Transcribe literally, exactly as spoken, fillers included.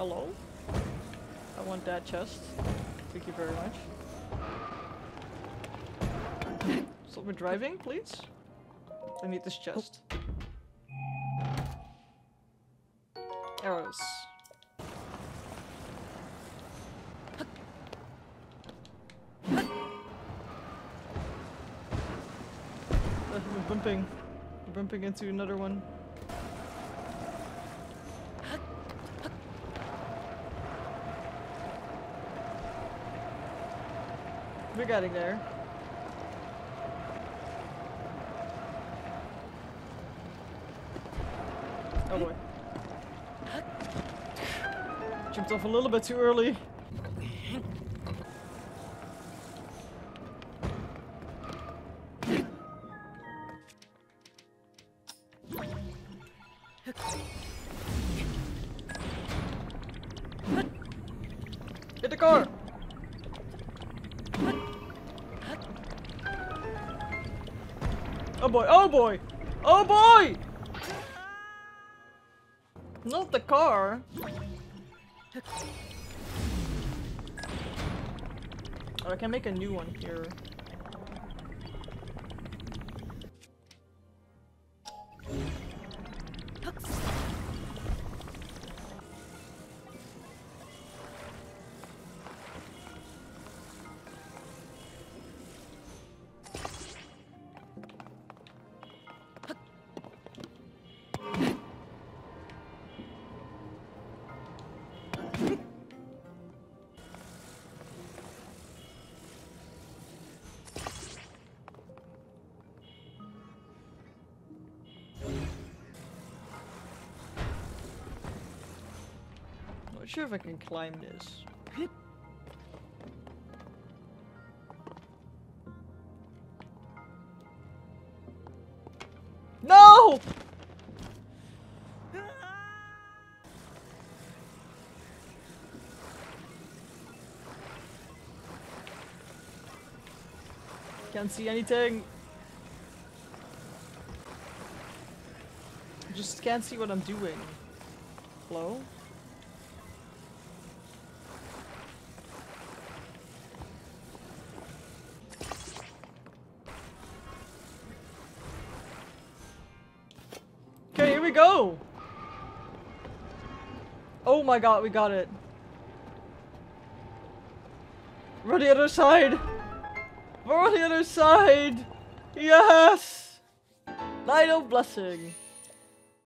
Hello? I want that chest. Thank you very much. Stop me driving, please. I need this chest. Arrows. We're bumping. We're bumping into another one. We're getting there. Oh boy. Jumped off a little bit too early. Hit the car! Oh boy, oh boy! Oh boy! Not the car! Oh, I can make a new one here. I'm not sure if I can climb this. No! Can't see anything. Just can't see what I'm doing. Hello? Go! Oh my god, we got it. We're on the other side! We're on the other side! Yes! Night of Blessing!